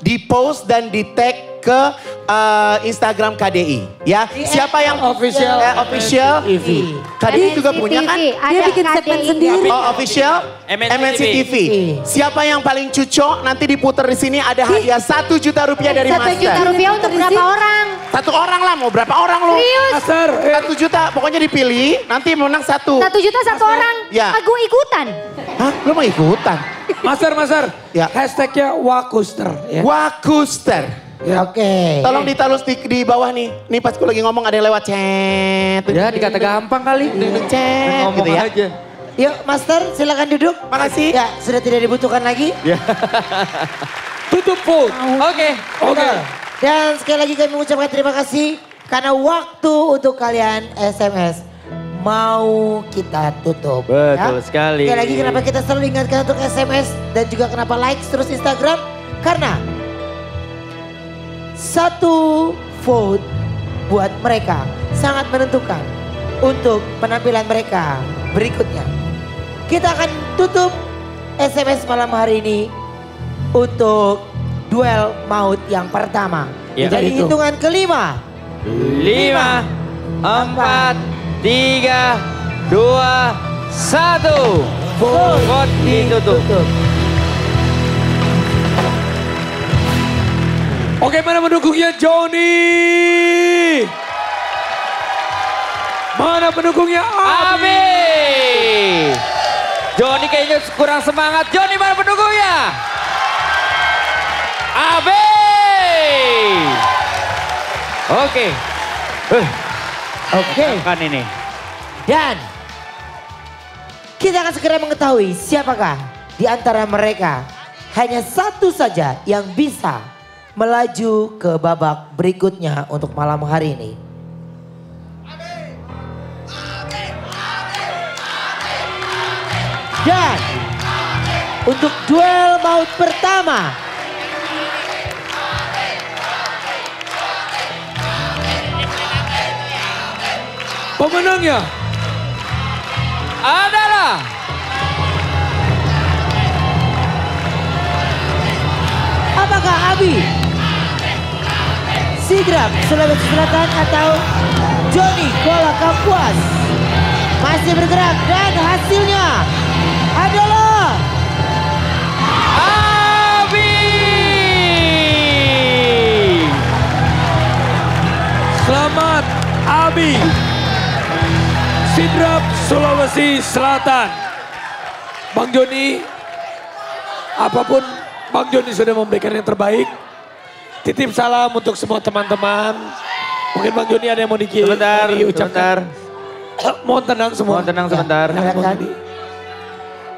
Di-post dan di-tag ke Instagram KDI, ya. Siapa yang official? KDI juga punya kan? Dia bikin segmen sendiri. Oh, official MNC TV. Siapa yang paling cucok nanti diputer di sini ada hadiah Rp1 juta dari Master. Rp1 juta untuk berapa orang? Satu orang lah, mau berapa orang lu? Master. 1 juta, pokoknya dipilih. Nanti menang satu. 1 juta satu orang. Ya. Gue ikutan. Hah? Lu mau ikutan? Master, ya. Hashtagnya Wakuster. Ya. Wakuster. Ya. Oke. Okay. Tolong ditaruh di bawah nih. Nih pas gue lagi ngomong ada yang lewat chat. Ya dikata gampang kali. Ya. Chat. Ngomong gitu ya. Aja. Yuk Master silakan duduk. Makasih. Ya sudah tidak dibutuhkan lagi. Ya. Tutup full. Oke. Dan sekali lagi kami mengucapkan terima kasih. Karena waktu untuk kalian SMS. Mau kita tutup. Betul ya. Sekali. Sekali lagi kenapa kita selalu ingatkan untuk SMS dan juga kenapa like terus Instagram. Karena 1 vote buat mereka sangat menentukan untuk penampilan mereka berikutnya. Kita akan tutup SMS malam hari ini untuk duel maut yang pertama. Ya. Jadi hitungan kelima. 5, 4, 3, 2, 1. Vote ditutup. Oke, mana pendukungnya Joni? Mana pendukungnya Abi? Joni kayaknya kurang semangat. Joni mana pendukungnya? Abi. Oke. Kan ini. Dan kita akan segera mengetahui siapakah di antara mereka hanya satu saja yang bisa melaju ke babak berikutnya untuk malam hari ini. Dan untuk duel maut pertama pemenangnya adalah apakah Abi Sidrap Sulawesi Selatan atau Joni Gola Kapuas? Masih bergerak dan hasilnya adalah Abi . Selamat Abi Sidrap Sulawesi Selatan. Bang Joni, apapun Bang Joni sudah memberikan yang terbaik. Titip salam untuk semua teman-teman. Mungkin Bang Joni ada yang mau diucapkan. Mohon tenang semua. Mohon tenang sebentar.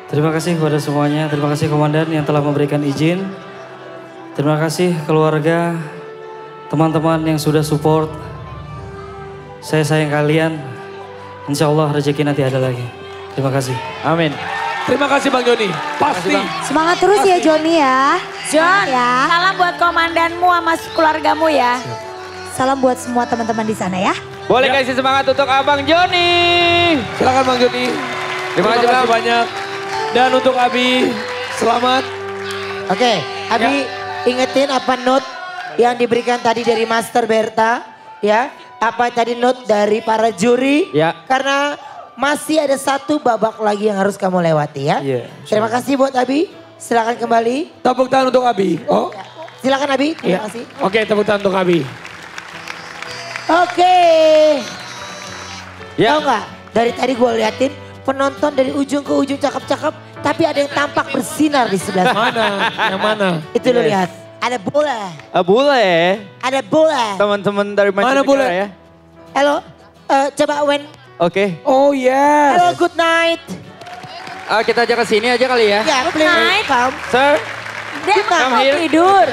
Terima kasih kepada semuanya. Terima kasih komandan yang telah memberikan izin. Terima kasih keluarga, teman-teman yang sudah support. Saya sayang kalian. Insya Allah rezeki nanti ada lagi. Terima kasih. Amin. Terima kasih Bang Joni. Pasti. Semangat terus ya Joni ya. Jon, ya. Salam buat komandanmu sama keluargamu ya. Salam buat semua teman-teman di sana ya. Boleh kasih semangat untuk Abang Joni. Silakan Bang Joni. Terima kasih banyak. Dan untuk Abi, selamat. Oke, Abi ingetin apa note yang diberikan tadi dari Master Bertha ya. Apa tadi note dari para juri? Ya. Karena masih ada satu babak lagi yang harus kamu lewati ya. Terima kasih buat Abi. Silakan kembali. Tepuk tangan untuk Abi. Oh. Silakan Abi. Terima kasih. Oke, tepuk tangan untuk Abi. Oke. Ya. Tahu nggak? Dari tadi gue liatin penonton dari ujung ke ujung cakep-cakep, tapi ada yang tampak bersinar di sebelah mana? Yang mana? Itu lo lihat. Ada bola. Ada bola. Teman-teman dari mancanegara ya. Halo, coba Wen. Oke. Oh yes. Hello, good night. Kita aja ke sini aja kali ya. Ya, good night. Sir, dia mau tidur.